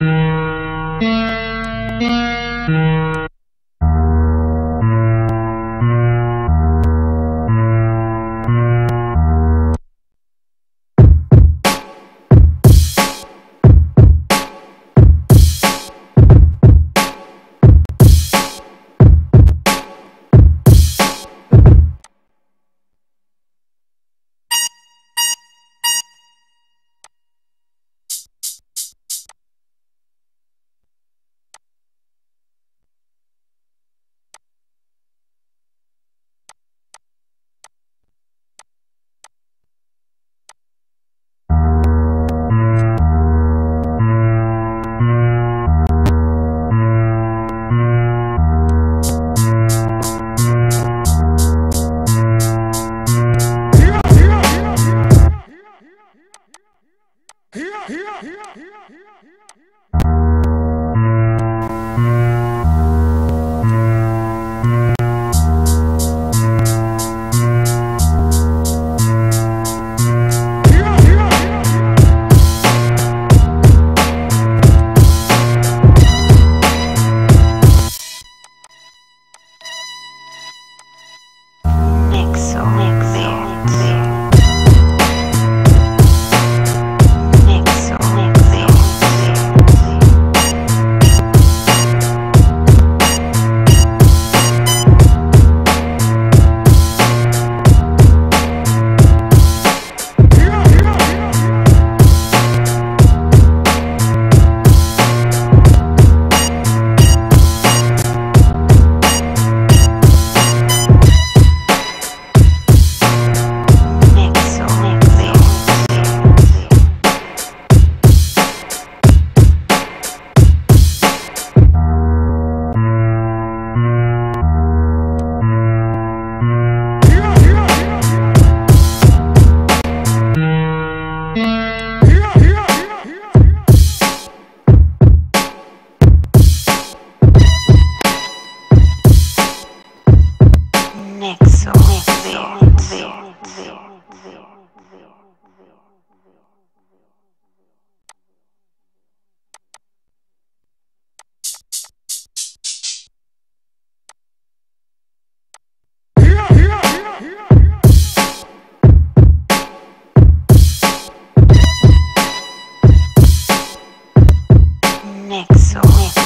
Next song.